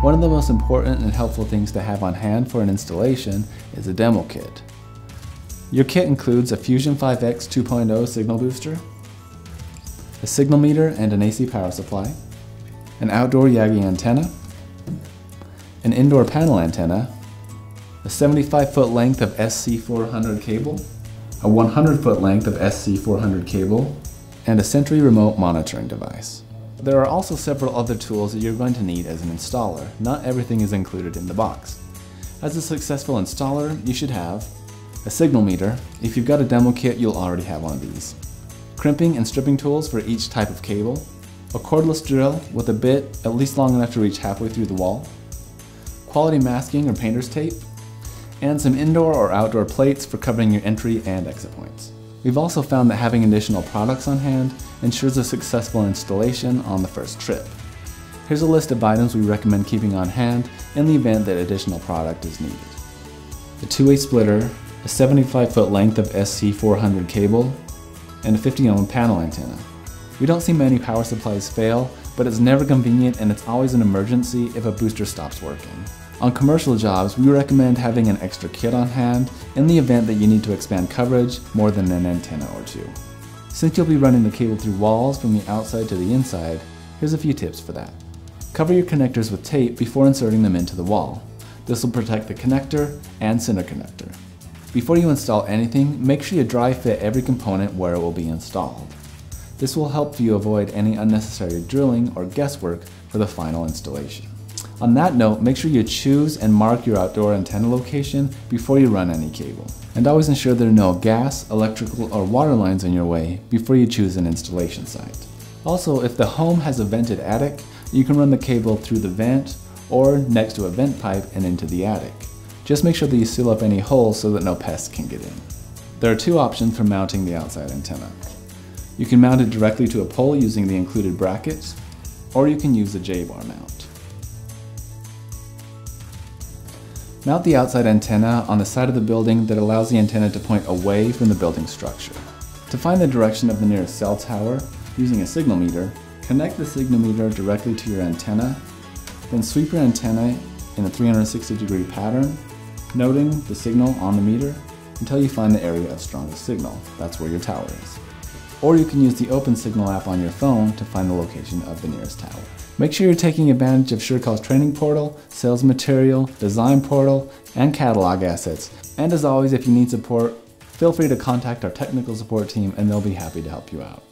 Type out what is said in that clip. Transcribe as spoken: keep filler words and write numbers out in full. One of the most important and helpful things to have on hand for an installation is a demo kit. Your kit includes a Fusion five X two point oh signal booster, a signal meter and an A C power supply, an outdoor Yagi antenna, an indoor panel antenna, a seventy-five foot length of S C four hundred cable, a one hundred foot length of S C four hundred cable, and a Sentry remote monitoring device. There are also several other tools that you're going to need as an installer. Not everything is included in the box. As a successful installer, you should have a signal meter. If you've got a demo kit, you'll already have one of these. Crimping and stripping tools for each type of cable, a cordless drill with a bit at least long enough to reach halfway through the wall, quality masking or painter's tape, and some indoor or outdoor plates for covering your entry and exit points. We've also found that having additional products on hand ensures a successful installation on the first trip. Here's a list of items we recommend keeping on hand in the event that additional product is needed. A two-way splitter, a seventy-five foot length of S C four hundred cable, and a fifty ohm panel antenna. We don't see many power supplies fail, but it's never convenient and it's always an emergency if a booster stops working. On commercial jobs, we recommend having an extra kit on hand in the event that you need to expand coverage more than an antenna or two. Since you'll be running the cable through walls from the outside to the inside, here's a few tips for that. Cover your connectors with tape before inserting them into the wall. This will protect the connector and center connector. Before you install anything, make sure you dry fit every component where it will be installed. This will help you avoid any unnecessary drilling or guesswork for the final installation. On that note, make sure you choose and mark your outdoor antenna location before you run any cable. And always ensure there are no gas, electrical, or water lines in your way before you choose an installation site. Also, if the home has a vented attic, you can run the cable through the vent or next to a vent pipe and into the attic. Just make sure that you seal up any holes so that no pests can get in. There are two options for mounting the outside antenna. You can mount it directly to a pole using the included brackets, or you can use a J-bar mount. Mount the outside antenna on the side of the building that allows the antenna to point away from the building structure. To find the direction of the nearest cell tower, using a signal meter, connect the signal meter directly to your antenna, then sweep your antenna in a three hundred sixty degree pattern, noting the signal on the meter until you find the area of strongest signal. That's where your tower is. Or you can use the OpenSignal app on your phone to find the location of the nearest tower. Make sure you're taking advantage of SureCall's training portal, sales material, design portal, and catalog assets. And as always, if you need support, feel free to contact our technical support team and they'll be happy to help you out.